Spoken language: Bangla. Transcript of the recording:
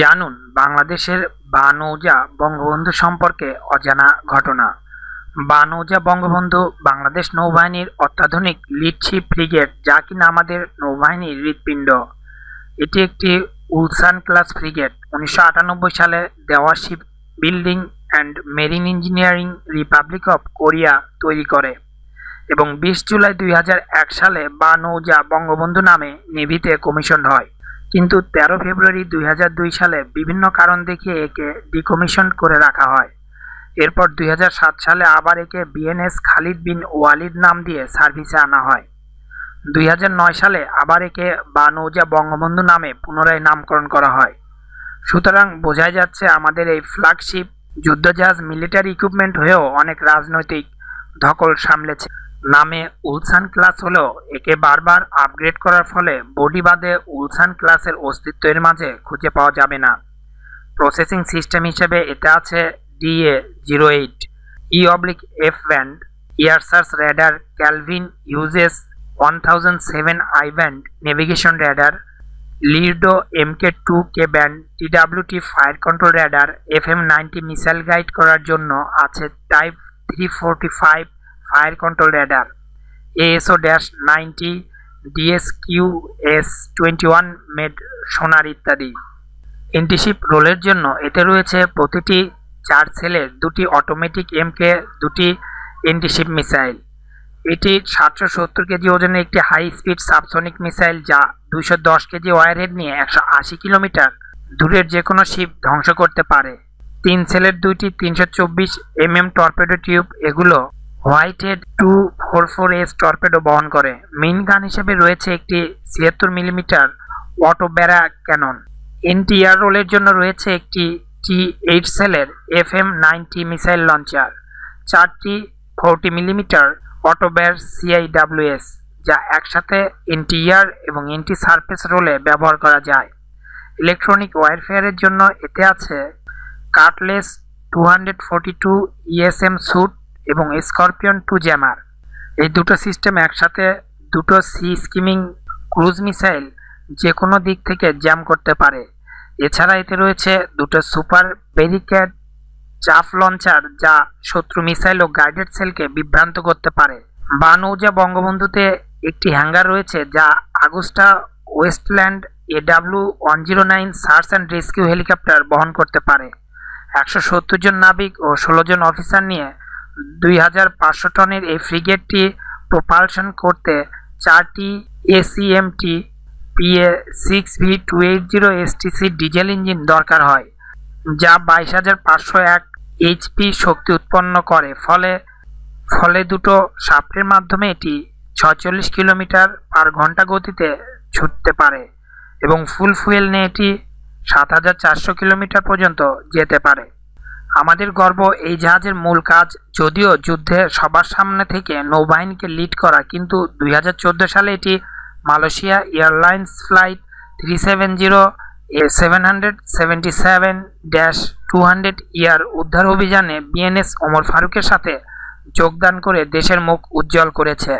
জানুন বাংলাদেশের বানৌজা বঙ্গবন্ধু সম্পর্কে অজানা ঘটনা। বানৌজা বঙ্গবন্ধু বাংলাদেশ নৌবাহিনীর অত্যাধুনিক লিডশিপ ফ্রিগেট, যা কিনা আমাদের নৌবাহিনীর হৃৎপিণ্ড। এটি একটি উলসান ক্লাস ফ্রিগেট। 1998 সালে দেওয়া ship building and marine engineering Republic of Korea তৈরি করে এবং 20 জুলাই 2001 সালে বানৌজা বঙ্গবন্ধু নামে নেভিতে কমিশন হয়, কিন্তু 13 ফেব্রুয়ারি 2002 সালে বিভিন্ন কারণ দেখিয়ে একে ডিকমিশন করে রাখা হয়। এরপর 2007 সালে আবার একে বিএনএস খালিদ বিন ওয়ালিদ নাম দিয়ে সার্ভিসে আনা হয়। 2009 সালে আবার একে বানৌজা বঙ্গবন্ধু নামে পুনরায় নামকরণ করা হয়। সুতরাং বোঝাই যাচ্ছে আমাদের এই ফ্ল্যাগশিপ যুদ্ধজাহাজ মিলিটারি ইকুইপমেন্ট হয়েও অনেক রাজনৈতিক ধকল সামলেছে। নামে উলসান ক্লাস হলেও একে বারবার আপগ্রেড করার ফলে বডি বাদে উলসান ক্লাসের অস্তিত্ব এর মাঝে খুঁজে পাওয়া যাবে না। প্রসেসিং সিস্টেম হিসেবে এতে আছে DA-08 E/F band, air search radar Kelvin Hughes 1007 I band navigation radar, লিডো MK-2K band TWT fire control radar, FM-90 missile guide করার জন্য আছে type 345 fire control radar, ASO-90 DSQS-21 মেড সোনার ইত্যাদি। এন্টিশিপ রোলের জন্য এতে রয়েছে প্রতিটি 4 সেলের 2টি অটোমেটিক MK, 2টি এন্টিশিপ মিসাইল। এটি 770 কেজি ওজনের একটি হাই স্পিড সাবসনিক মিসাইল, যা 210 কেজি ওয়ারহেড নিয়ে 180 কিলোমিটার দূরের যে কোনো শিপ ধ্বংস করতে পারে। 3 সেলের 2টি 324 mm টর্পেডো টিউব, এগুলো হোয়াইটহেড 244S টর্পেডো বহন করে। মেইন গান হিসেবে রয়েছে একটি 76 মিলিমিটার অটোব্যারা ক্যানন। এন্টিয়ার রোলের জন্য রয়েছে একটি T-8 সেলের FM-90 মিসাইল লঞ্চার, 4টি 40 মিলিমিটার অটোব্যার CIWS, যা একসাথে এন্টিয়ার এবং এন্টি সারফেস রোলে ব্যবহার করা যায়। ইলেকট্রনিক ওয়ারফেয়ারের জন্য এতে আছে কার্টলেস 242 ESM স্যুট এবং স্করপিয়ন 2 জ্যামার। এই দুটো সিস্টেম একসাথে দুটো সি স্কিমিং ক্রুজ মিসাইল যে কোনো দিক থেকে জ্যাম করতে পারে। এছাড়া এতে রয়েছে দুটো সুপার ব্যারিকেড চাপ লঞ্চার, যা শত্রু মিসাইল ও গাইডেড সেলকে বিভ্রান্ত করতে পারে। বানৌজা বঙ্গবন্ধুতে একটি হ্যাঙ্গার রয়েছে, যা Agusta Westland AW-109 search and rescue helicopter বহন করতে পারে। 170 জন নাবিক ও 16 জন অফিসার নিয়ে 2500 টনের এই ফ্রিগেটটি প্রোপালশন করতে 4টি ACMT PA-6V280STC ডিজেল ইঞ্জিন দরকার হয়, যা 22501 HP শক্তি উৎপন্ন করে। ফলে দুটো শাফটের মাধ্যমে এটি 46 কিলোমিটার পার ঘন্টা গতিতে ছুটতে পারে এবং ফুল ফুয়েল নিয়ে এটি 7400 কিলোমিটার পর্যন্ত যেতে পারে। আমাদের গর্ব, এই জাহাজের মূল কাজ যদিও যুদ্ধে সবার সামনে থেকে নৌবাহিনীকে লিড করা, কিন্তু 2014 সালে এটি মালয়েশিয়া এয়ারলাইন্স ফ্লাইট 370-777-200 ইয়ার উদ্ধার অভিযানে BNS ওমর ফারুকের সাথে যোগদান করে দেশের মুখ উজ্জ্বল করেছে।